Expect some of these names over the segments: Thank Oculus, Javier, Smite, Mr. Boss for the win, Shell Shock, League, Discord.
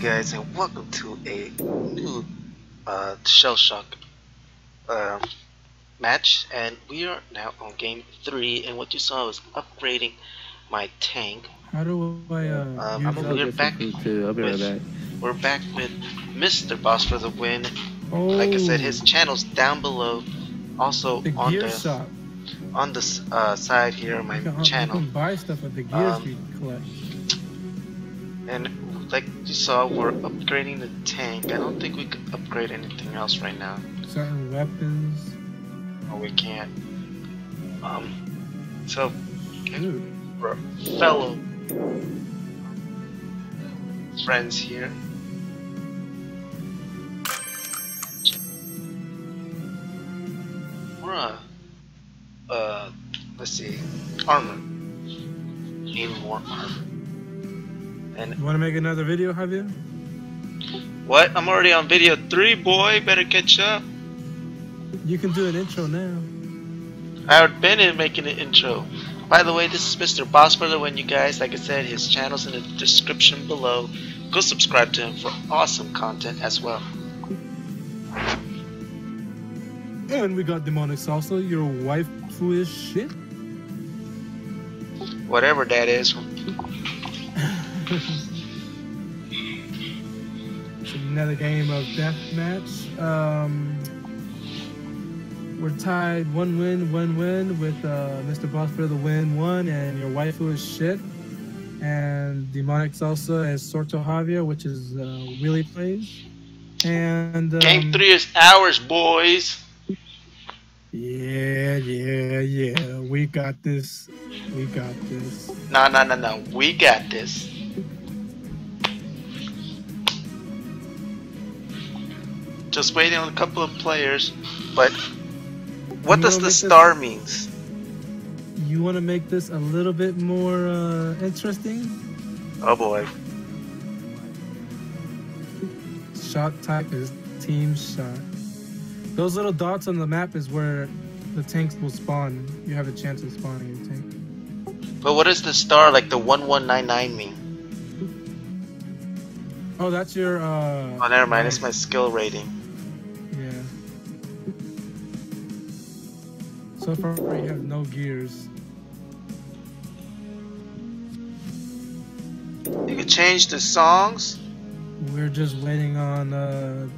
guys, and welcome to a new Shell Shock match, and we are now on game 3, and what you saw was upgrading my tank. How do I we're back with Mr. Boss for the win. Oh. Like I said, his channel's down below, also the on the side here of my channel. You can buy stuff at the gear speed collection. And like you saw, we're upgrading the tank. I don't think we could upgrade anything else right now. Certain weapons. Oh, we can't. So, we're fellow friends here. We're let's see, armor. Need more armor. And you want to make another video, Javier? What? I'm already on video 3, boy. Better catch up. You can do an intro now. I've been in making an intro. By the way, this is Mr. Boss for the win, you guys. Like I said, his channel's in the description below. Go subscribe to him for awesome content as well. And we got demonic salsa. Your wife is shit. Whatever that is. It's another game of deathmatch. We're tied 1-1-1-1 with Mr. Boss for the win 1 and your waifu is shit. And demonic salsa is Sorto Javier, which is Willie plays. And game 3 is ours, boys. Yeah. We got this. No. We got this. Just waiting on a couple of players, but what does the star mean? You want to make this a little bit more interesting? Oh boy. Shot type is team shot. Those little dots on the map is where the tanks will spawn. You have a chance of spawning your tank. But what does the star, like the 1199, mean? Oh, that's your, oh, never mind. It's my skill rating. Yeah. So far, we have no gears. You can change the songs. We're just waiting on, the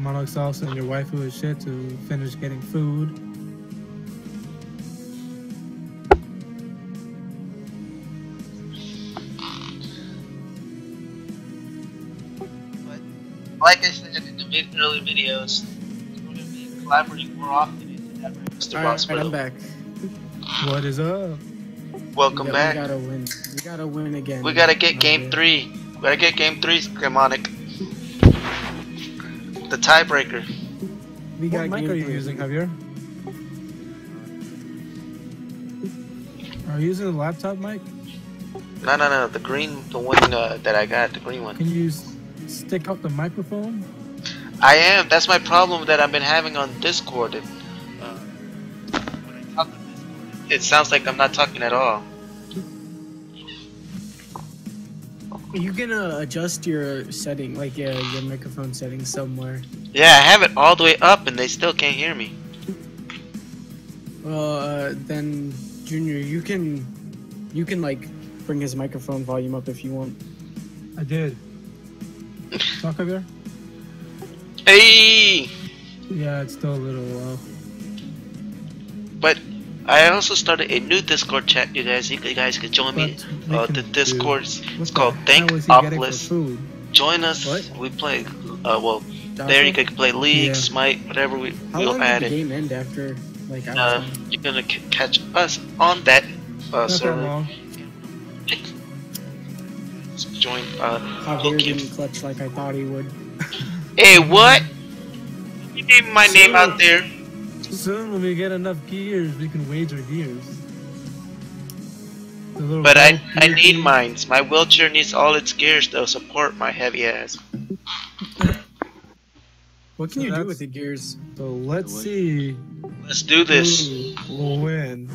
Monarch Salsa and your waifu is shit to finish getting food. Like I said in the early videos, we're going to be collaborating more often. All right, I'm back. What is up? Welcome back. We gotta win. We gotta win again. We gotta get game 3. We gotta get game 3, demonic. The tiebreaker. What mic are you using, Javier? Are you using the laptop mic? No. The green, the one that I got, the green one. Can you use? Stick up the microphone? I am. That's my problem that I've been having on Discord. When I talk on Discord, it sounds like I'm not talking at all. Are you gonna adjust your setting, like your microphone settings somewhere? Yeah, I have it all the way up and they still can't hear me. Well, then Junior, you can like bring his microphone volume up if you want. I did. Talk over there. Hey! Yeah, it's still a little low. But I also started a new Discord chat, you guys. You guys can join me. The Discord is called Thank Oculus. Join us. What? We play. Well, there you can play League, Smite, whatever. We'll add it. How long did the game end after? Like, you're gonna catch us on that server. Join Javier didn't clutch like I thought he would. Hey, what? You named my name out there. Soon when we get enough gears, we can wager gears. But I need mines. My wheelchair needs all its gears to support my heavy ass. What can you do with the gears? So let's see. Let's do this. We'll win.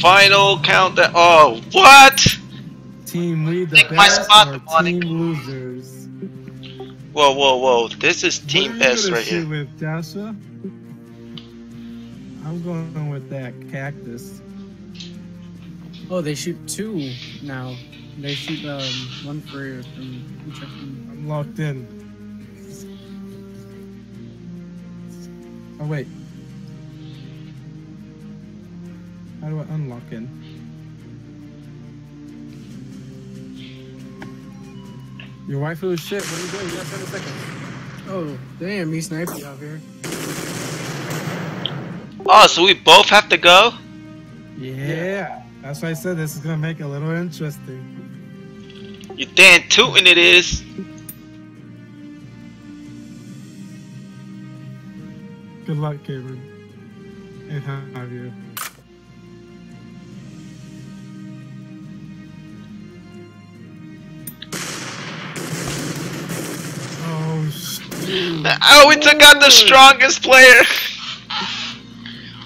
Final count. Oh, what? team, we the best, or team losers. Whoa, whoa, whoa! This is team best right here. With Dasha? I'm going with that cactus. Oh, they shoot two now. They shoot one for from each of them. I'm locked in. Oh wait. How do I unlock in? Your waifu is shit. What are you doing? You got 7 seconds. Oh, damn. He sniped you out here. Oh, so we both have to go? Yeah. That's why I said this is going to make it a little interesting. You're damn tootin' it is. Good luck, Cameron. And Javier. Oh, we took out the strongest player.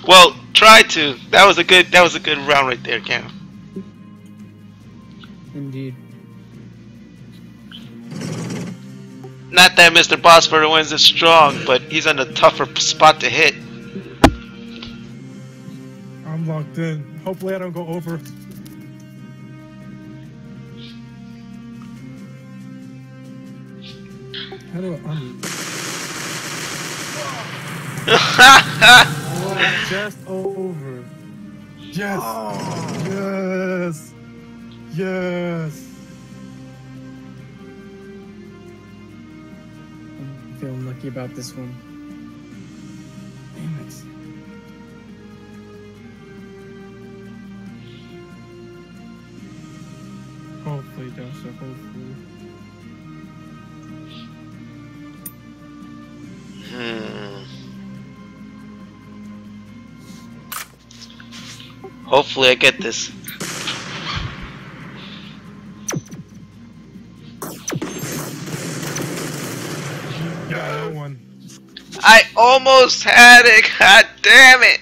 Well, try to. That was a good round right there, Cam. Indeed. Not that Mr. Boss for the win is strong, but he's in a tougher spot to hit. I'm locked in. Hopefully I don't go over. How do I oh, just over. Yes. Oh. Yes. Yes. I'm feeling lucky about this one. Damn it. Hopefully, Dasha, hopefully. Hopefully I get this. One. I almost had it. God damn it.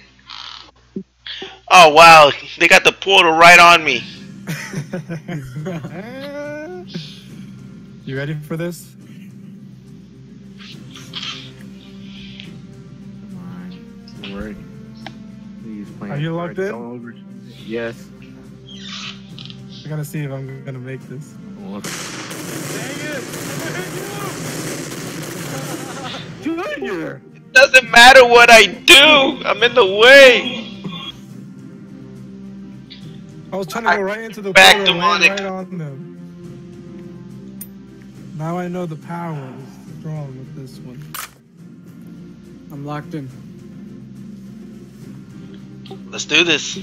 Oh wow, they got the portal right on me. You ready for this? Are you locked in? Over. Yes. I gotta see if I'm gonna make this. Dang it! Junior! It doesn't matter what I do! I'm in the way! I was trying to go right into the back demonic. Right on them. Now I know the power is strong with this one. I'm locked in. Let's do this.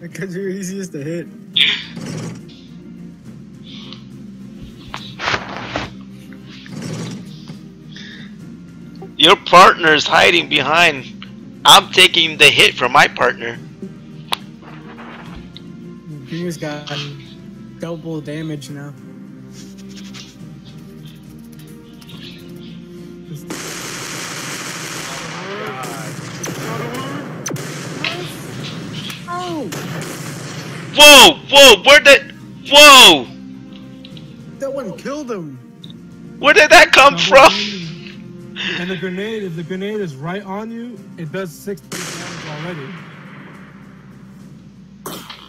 Because you're easiest to hit. Your partner is hiding behind. I'm taking the hit from my partner. He just got double damage now. Whoa! Whoa! Whoa! That one killed him. Where did that come from? And the grenade, if the grenade is right on you, it does 60 damage already.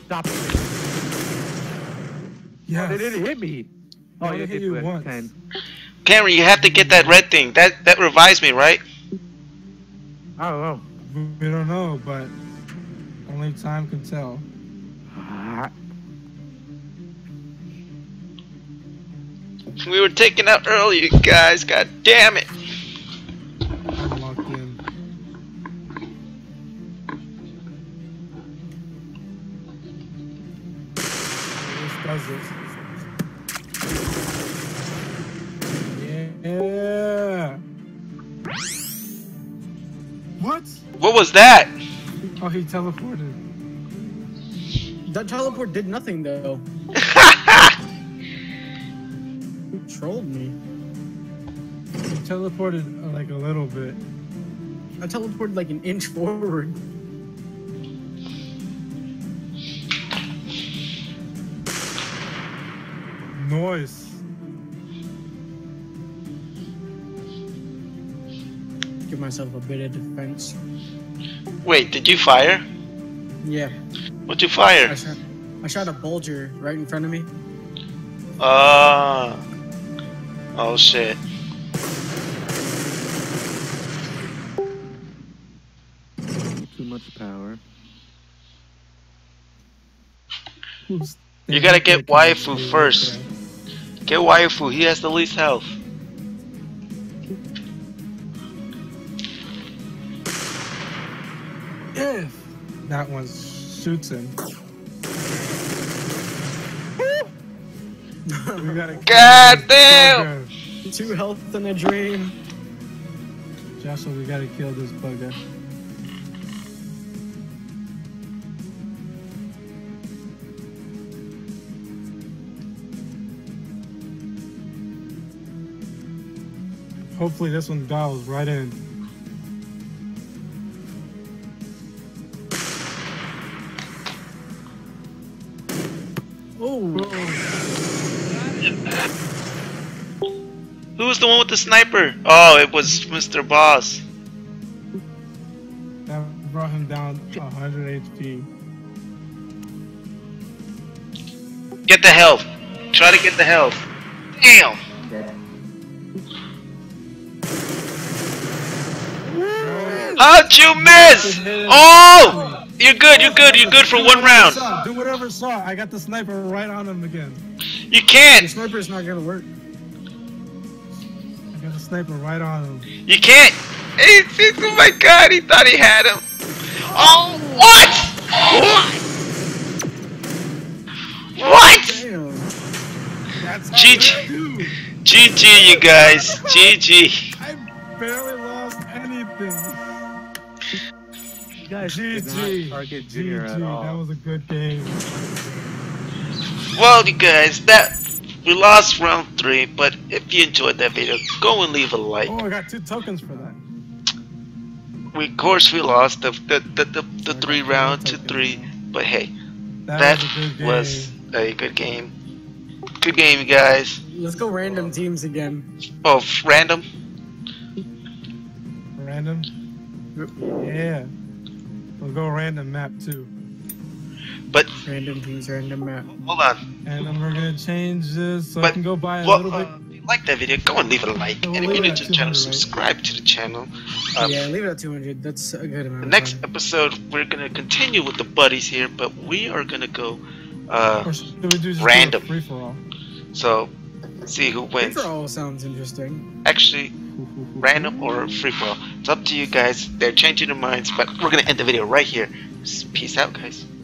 Stop it. Yeah, it didn't hit me. Oh, it hit you once. Cameron, you have to get that red thing. That revives me, right? I don't know. We don't know, but only time can tell. We were taken out early, you guys. God damn it! I'm locked in. This does it. Yeah. What? What was that? Oh, he teleported. That teleport did nothing though. Trolled me. He teleported like a little bit. I teleported like an inch forward. Nice. Give myself a bit of defense. Wait, did you fire? Yeah. What'd you fire? I shot a Bulger right in front of me. Oh shit. Too much power. You gotta get Waifu first. Get Waifu, he has the least health. That one shoots him. We gotta God damn! Two health and a dream. Joshua, we gotta kill this bugger. Hopefully this one dials right in. Oh! Who was the one with the sniper? Oh, it was Mr. Boss. That brought him down 100 HP. Get the health. Try to get the health. Damn! How'd you miss? Oh! You're good for one round. Do whatever saw. I got the sniper right on him again. You can't. The sniper's not gonna work. I got the sniper right on him. You can't. It's, oh my god, he thought he had him. Oh, what? What? What? Damn. That's GG. GG, you guys. GG. I barely lost anything. You guys GG. Target Junior GG, at all. That was a good game. Well, you guys, we lost round 3, but if you enjoyed that video, go and leave a like. Oh, I got 2 tokens for that. We, of course, we lost the 3 round to 3, but hey, that was a good game. Good game, you guys. Let's go random teams again. Oh, random? Random? Yeah. We'll go random map too. But random teams, random map. Hold on. And then we're gonna change this so I can go buy a little bit. If you like that video, go and leave a like. So and if you're new to the channel, subscribe to the channel. Yeah, leave it at 200. That's a good amount. The next episode, we're gonna continue with the buddies here, but we are gonna go random. Free for all. So see who wins. Free for all sounds interesting. Actually. Random or free for all. It's up to you guys. They're changing their minds, but we're gonna end the video right here. Peace out, guys.